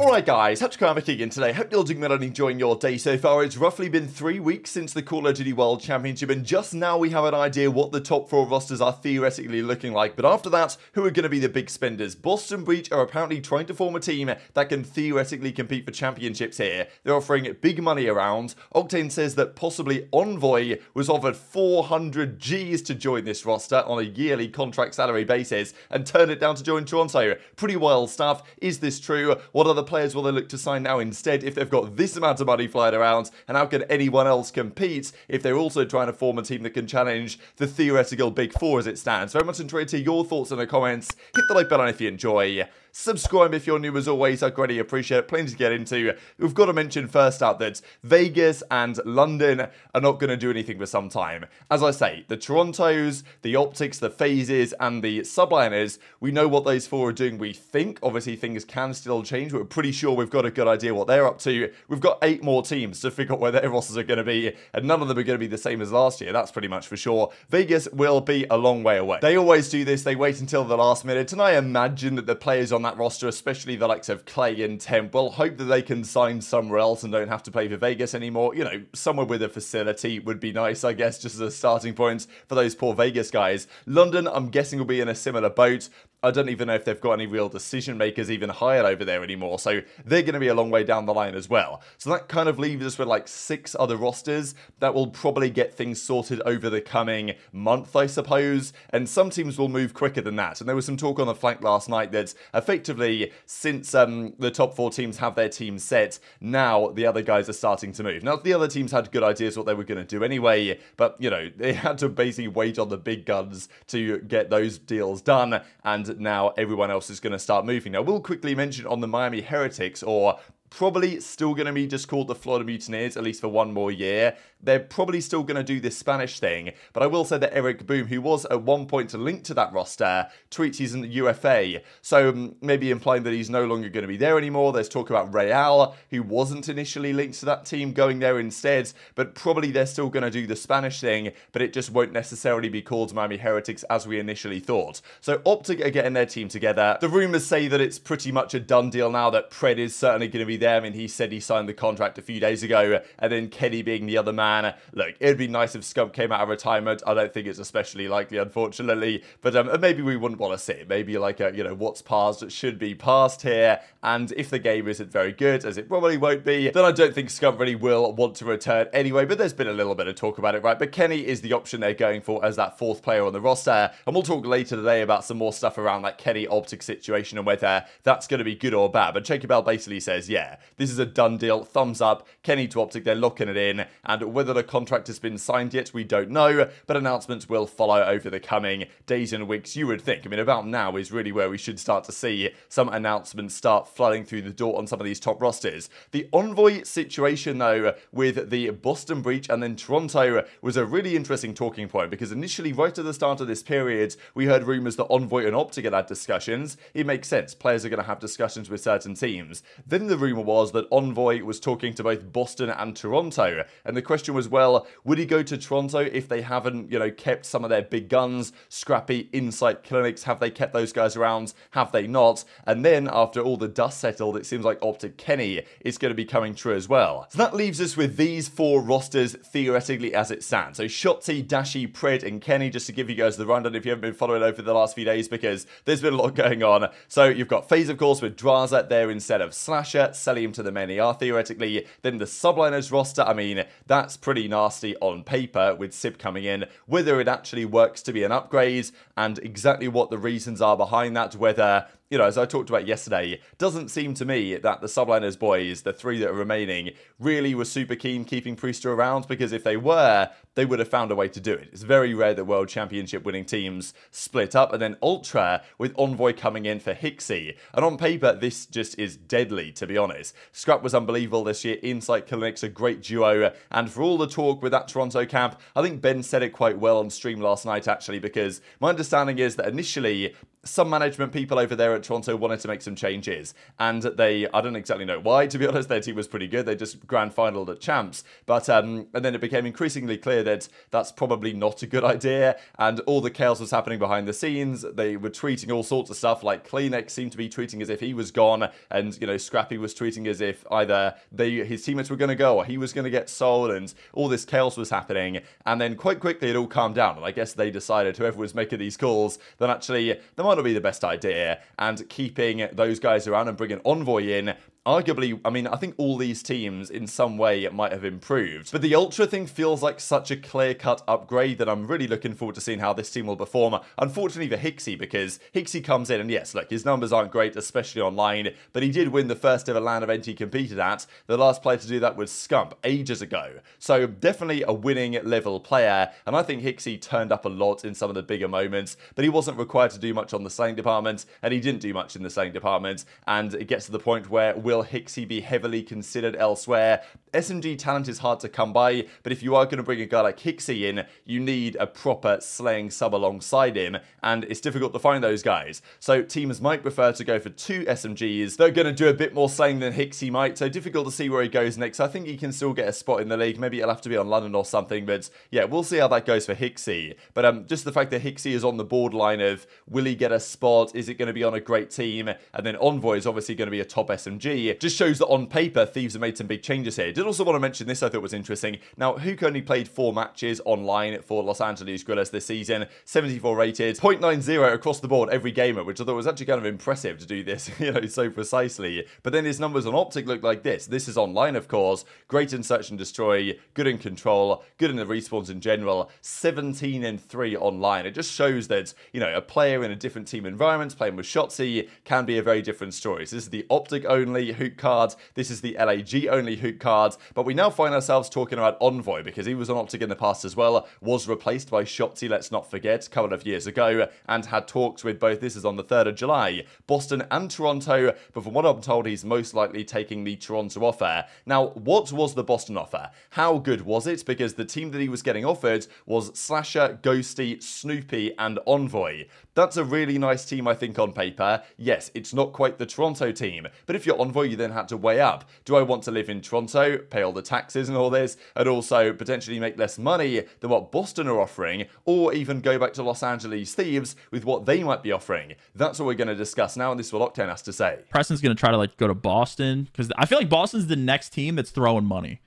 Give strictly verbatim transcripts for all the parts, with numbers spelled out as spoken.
Alright guys, how's it going again today? Hope you're all doing well and enjoying your day so far. It's roughly been three weeks since the Call of Duty World Championship, and just now we have an idea what the top four rosters are theoretically looking like. But after that, who are going to be the big spenders? Boston Breach are apparently trying to form a team that can theoretically compete for championships here. They're offering big money around. Octane says that possibly Envoy was offered four hundred G's to join this roster on a yearly contract salary basis and turn it down to join Toronto. Pretty wild stuff. Is this true? What other players will they look to sign now instead if they've got this amount of money flying around, and how can anyone else compete if they're also trying to form a team that can challenge the theoretical big four as it stands? Very much enjoy to your thoughts in the comments. Hit the like button if you enjoy. Subscribe if you're new, as always, I greatly appreciate it. Plenty to get into. We've got to mention first out that Vegas and London are not going to do anything for some time. As I say, the Torontos, the Optics, the Phases, and the Subliners, we know what those four are doing, we think. Obviously, things can still change. We're pretty sure we've got a good idea what they're up to. We've got eight more teams to figure out where their rosters are going to be, and none of them are going to be the same as last year. That's pretty much for sure. Vegas will be a long way away. They always do this. They wait until the last minute, and I imagine that the players on that roster, especially the likes of Clay and Temple, hope that they can sign somewhere else and don't have to play for Vegas anymore. You know, somewhere with a facility would be nice, I guess, just as a starting point for those poor Vegas guys. London, I'm guessing, will be in a similar boat. I don't even know if they've got any real decision makers even hired over there anymore, so they're going to be a long way down the line as well. So that kind of leaves us with like six other rosters that will probably get things sorted over the coming month, I suppose, and some teams will move quicker than that. And there was some talk on the flank last night that effectively, since um, the top four teams have their team set, now the other guys are starting to move. Now, the other teams had good ideas what they were going to do anyway, but, you know, they had to basically wait on the big guns to get those deals done, and now everyone else is going to start moving. Now, we'll quickly mention on the Miami Heretics, or probably still going to be just called the Florida Mutineers, at least for one more year. They're probably still going to do this Spanish thing, but I will say that Eric Boom, who was at one point linked to that roster, tweets he's in the U F A, so um, maybe implying that he's no longer going to be there anymore. There's talk about Real, who wasn't initially linked to that team, going there instead, but probably they're still going to do the Spanish thing, but it just won't necessarily be called Miami Heretics as we initially thought. So Optic are getting their team together. The rumours say that it's pretty much a done deal now, that Pred is certainly going to be there. I mean, he said he signed the contract a few days ago, and then Kenny being the other man. Look, it'd be nice if Scump came out of retirement. I don't think it's especially likely, unfortunately, but um, maybe we wouldn't want to see it. Maybe like, a, you know, what's passed should be passed here, and if the game isn't very good, as it probably won't be, then I don't think Scump really will want to return anyway, but there's been a little bit of talk about it, right? But Kenny is the option they're going for as that fourth player on the roster, and we'll talk later today about some more stuff around that Kenny Optic situation and whether that's going to be good or bad, but Jacob Bell basically says, yeah, this is a done deal, thumbs up, Kenny to Optic, they're locking it in, and whether the contract has been signed yet, we don't know, but announcements will follow over the coming days and weeks, you would think. I mean, about now is really where we should start to see some announcements start flooding through the door on some of these top rosters. The Envoy situation, though, with the Boston Breach and then Toronto was a really interesting talking point, because initially, right at the start of this period, we heard rumours that Envoy and Optic had had discussions. It makes sense, players are going to have discussions with certain teams. Then the rumour was that Envoy was talking to both Boston and Toronto, and the question was, well, would he go to Toronto if they haven't, you know, kept some of their big guns, Scrappy, Insight, Clinics, have they kept those guys around, have they not? And then, after all the dust settled, it seems like Optic Kenny is going to be coming true as well. So that leaves us with these four rosters, theoretically, as it stands. So Shotzzy, Dashi, Pred, and Kenny, just to give you guys the rundown if you haven't been following over the last few days, because there's been a lot going on. So you've got Phase, of course, with Draza there instead of Slasher, selling him to the many are theoretically. Then the Subliners roster, I mean, that's pretty nasty on paper with Sib coming in. Whether it actually works to be an upgrade and exactly what the reasons are behind that, whether, you know, as I talked about yesterday, doesn't seem to me that the Subliners boys, the three that are remaining, really were super keen keeping Priester around, because if they were, they would have found a way to do it. It's very rare that World Championship winning teams split up. And then Ultra with Envoy coming in for Hixie. And on paper, this just is deadly, to be honest. Scrap was unbelievable this year. Insight, Clinics, a great duo. And for all the talk with that Toronto camp, I think Ben said it quite well on stream last night, actually, because my understanding is that initially some management people over there at Toronto wanted to make some changes, and they, I don't exactly know why, to be honest, their team was pretty good, they just grand finaled at champs, but um, and then it became increasingly clear that that's probably not a good idea, and all the chaos was happening behind the scenes. They were tweeting all sorts of stuff, like Kleenex seemed to be tweeting as if he was gone, and, you know, Scrappy was tweeting as if either they, his teammates were going to go, or he was going to get sold, and all this chaos was happening, and then quite quickly it all calmed down, and I guess they decided, whoever was making these calls, that actually, there might not be the best idea, and keeping those guys around and bringing Envoy in, arguably, I mean, I think all these teams in some way might have improved. But the Ultra thing feels like such a clear-cut upgrade that I'm really looking forward to seeing how this team will perform. Unfortunately for Hixie, because Hixie comes in, and yes, look, his numbers aren't great, especially online, but he did win the first ever LAN event he competed at. The last player to do that was Scump, ages ago. So definitely a winning level player, and I think Hixie turned up a lot in some of the bigger moments, but he wasn't required to do much on the selling department, and he didn't do much in the selling department, and it gets to the point where we'll Will Hixie be heavily considered elsewhere? S M G talent is hard to come by, but if you are going to bring a guy like Hixie in, you need a proper slaying sub alongside him, and it's difficult to find those guys. So teams might prefer to go for two S M Gs. They're going to do a bit more slaying than Hixie might, so difficult to see where he goes next. I think he can still get a spot in the league. Maybe he'll have to be on London or something, but yeah, we'll see how that goes for Hixie. But um, just the fact that Hixie is on the borderline of, will he get a spot? Is it going to be on a great team? And then Envoy is obviously going to be a top S M G. Just shows that on paper, Thieves have made some big changes here. Did also want to mention this, I thought was interesting. Now, Hook only played four matches online for Los Angeles Guerrillas this season, seventy-four rated, point nine zero across the board every gamer, which I thought was actually kind of impressive to do this, you know, so precisely. But then his numbers on Optic look like this. This is online, of course. Great in search and destroy, good in control, good in the respawns in general, seventeen and three online. It just shows that, you know, a player in a different team environment, playing with Shotzzy, can be a very different story. So this is the Optic only Hook cards. This is the L A G only Hook cards, but we now find ourselves talking about Envoy, because he was on Optic in the past as well, was replaced by Shotzzy, let's not forget, a couple of years ago, and had talks with both, this is on the third of July, Boston and Toronto, but from what I'm told, he's most likely taking the Toronto offer. Now, what was the Boston offer? How good was it? Because the team that he was getting offered was Slasher, Ghosty, Snoopy, and Envoy. That's a really nice team, I think, on paper. Yes, it's not quite the Toronto team, but if you're Envoy, you then had to weigh up, do I want to live in Toronto, pay all the taxes and all this, and also potentially make less money than what Boston are offering, or even go back to Los Angeles Thieves with what they might be offering? That's what we're going to discuss now, and this is what Octane has to say. Preston's going to try to like go to Boston, because I feel like Boston's the next team that's throwing money,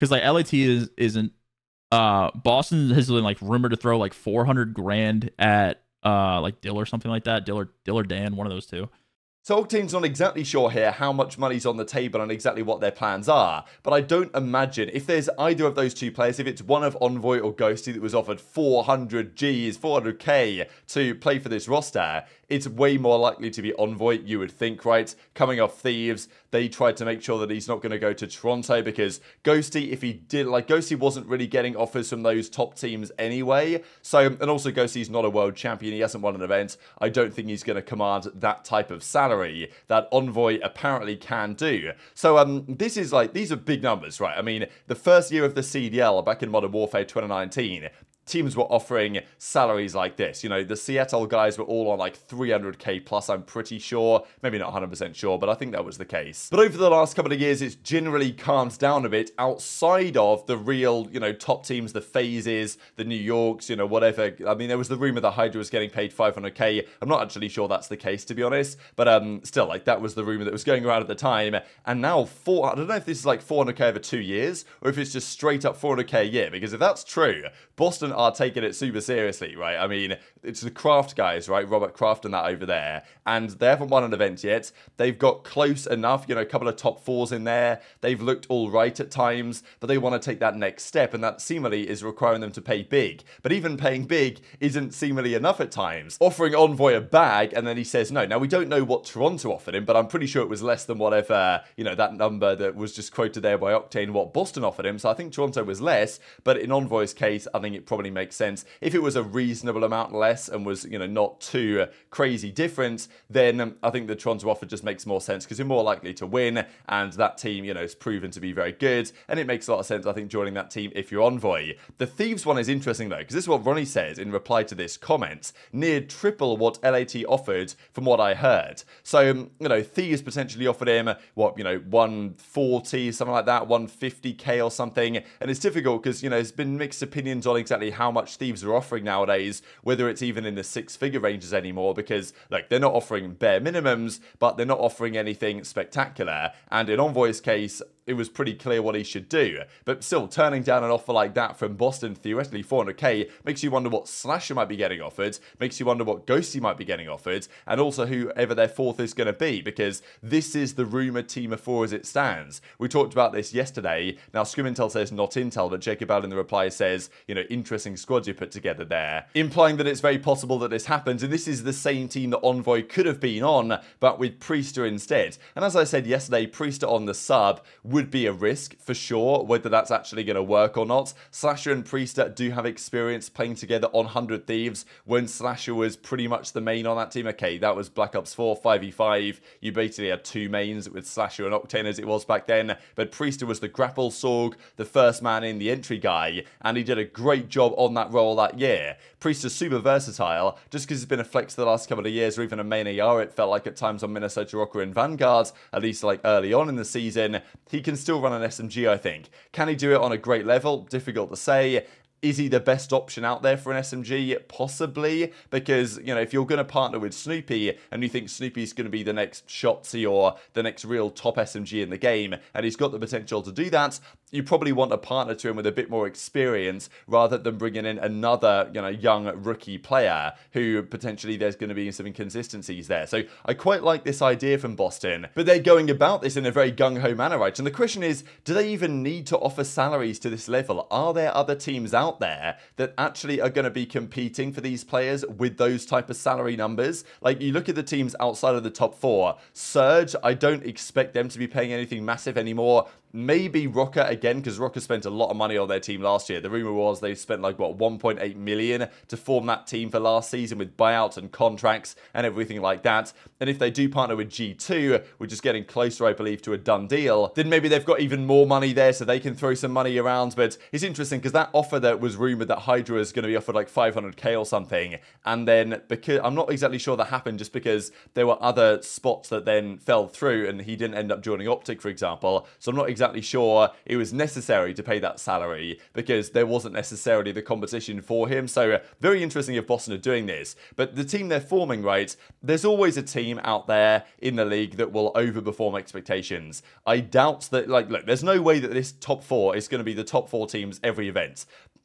because like L A T is, isn't uh Boston has been like rumored to throw like four hundred grand at uh like Dill or something like that, Dill or, Dill or Dan, one of those two. So Octane's not exactly sure here how much money's on the table and exactly what their plans are, but I don't imagine if there's either of those two players, if it's one of Envoy or Ghosty that was offered four hundred G's, four hundred K to play for this roster, it's way more likely to be Envoy, you would think, right? Coming off Thieves, they tried to make sure that he's not going to go to Toronto, because Ghosty, if he did, like, Ghosty wasn't really getting offers from those top teams anyway. So, and also Ghosty's not a world champion. He hasn't won an event. I don't think he's going to command that type of salary that Envoy apparently can do. So, um, this is like, these are big numbers, right? I mean, the first year of the C D L back in Modern Warfare twenty nineteen, teams were offering salaries like this. You know, the Seattle guys were all on like three hundred K plus, I'm pretty sure. Maybe not one hundred percent sure, but I think that was the case. But over the last couple of years, it's generally calmed down a bit outside of the real, you know, top teams, the Phases, the New Yorks, you know, whatever. I mean, there was the rumor that Hydra was getting paid five hundred K. I'm not actually sure that's the case, to be honest. But um, still, like, that was the rumor that was going around at the time. And now, four, I don't know if this is like four hundred K over two years, or if it's just straight up four hundred K a year. Because if that's true, Boston are taking it super seriously, right? I mean, it's the Kraft guys, right? Robert Kraft and that over there. And they haven't won an event yet. They've got close enough, you know, a couple of top fours in there. They've looked all right at times, but they want to take that next step. And that seemingly is requiring them to pay big. But even paying big isn't seemingly enough at times. Offering Envoy a bag, and then he says no. Now, we don't know what Toronto offered him, but I'm pretty sure it was less than whatever, you know, that number that was just quoted there by Octane, what Boston offered him. So I think Toronto was less, but in Envoy's case, I think it probably makes sense. If it was a reasonable amount less, U S and was, you know, not too crazy different, then I think the Toronto offer just makes more sense because you're more likely to win, and that team, you know, is proven to be very good, and it makes a lot of sense, I think, joining that team if you're Envoy. The Thieves one is interesting though, because this is what Ronnie says in reply to this comment: near triple what L A T offered from what I heard. So, you know, Thieves potentially offered him, what, you know, one forty, something like that, one fifty K or something, and it's difficult because, you know, there's been mixed opinions on exactly how much Thieves are offering nowadays, whether it's even in the six-figure ranges anymore, because, like, they're not offering bare minimums, but they're not offering anything spectacular, and in Envoy's case, it was pretty clear what he should do. But still, turning down an offer like that from Boston, theoretically four hundred K, makes you wonder what Slasher might be getting offered, makes you wonder what Ghosty might be getting offered, and also whoever their fourth is going to be, because this is the rumoured team of four as it stands. We talked about this yesterday. Now, Scrimintel says not intel, but Jacob Bell in the reply says, you know, interesting squad you put together there, implying that it's very possible that this happens, and this is the same team that Envoy could have been on, but with Priester instead. And as I said yesterday, Priester on the sub would be a risk, for sure, whether that's actually going to work or not. Slasher and Priester do have experience playing together on one hundred Thieves, when Slasher was pretty much the main on that team. Okay, that was Black Ops four, five v five. You basically had two mains with Slasher and Octane as it was back then, but Priester was the grapple sorg, the first man in, the entry guy, and he did a great job on that role that year. Priester's super versatile, just because he's been a flex the last couple of years, or even a main A R, it felt like at times on Minnesota Rocker and Vanguard, at least like early on in the season. He can still run an S M G, I think. Can he do it on a great level? Difficult to say. Is he the best option out there for an S M G? Possibly, because, you know, if you're going to partner with Snoopy and you think Snoopy's going to be the next Shotzzy or the next real top S M G in the game, and he's got the potential to do that, you probably want a partner to him with a bit more experience rather than bringing in another, you know, young rookie player who potentially there's going to be some inconsistencies there. So I quite like this idea from Boston, but they're going about this in a very gung-ho manner, right? And the question is, do they even need to offer salaries to this level? Are there other teams out there that actually are going to be competing for these players with those type of salary numbers? Like, you look at the teams outside of the top four. Surge, I don't expect them to be paying anything massive anymore. Maybe Rocker again, because Rocker spent a lot of money on their team last year. The rumor was they spent like, what, one point eight million to form that team for last season with buyouts and contracts and everything like that. And if they do partner with G two, which is getting closer, I believe, to a done deal, then maybe they've got even more money there so they can throw some money around. But it's interesting because that offer that was rumored that Hydra is going to be offered like five hundred K or something, and then because I'm not exactly sure that happened, just because there were other spots that then fell through and he didn't end up joining Optic, for example. So I'm not exactly Exactly sure it was necessary to pay that salary because there wasn't necessarily the competition for him. So uh, very interesting if Boston are doing this. But the team they're forming, right, there's always a team out there in the league that will overperform expectations. I doubt that, like, look, there's no way that this top four is going to be the top four teams every event.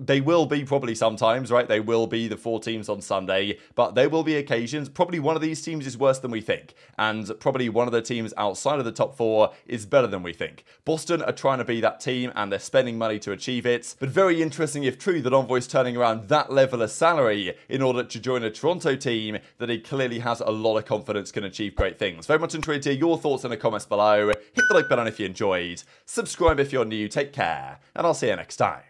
They will be probably sometimes, right? They will be the four teams on Sunday, but there will be occasions. Probably one of these teams is worse than we think, and probably one of the teams outside of the top four is better than we think. Boston are trying to be that team, and they're spending money to achieve it. But very interesting, if true, that Envoy's turning around that level of salary in order to join a Toronto team that he clearly has a lot of confidence can achieve great things. Very much intrigued to hear your thoughts in the comments below. Hit the like button if you enjoyed. Subscribe if you're new. Take care, and I'll see you next time.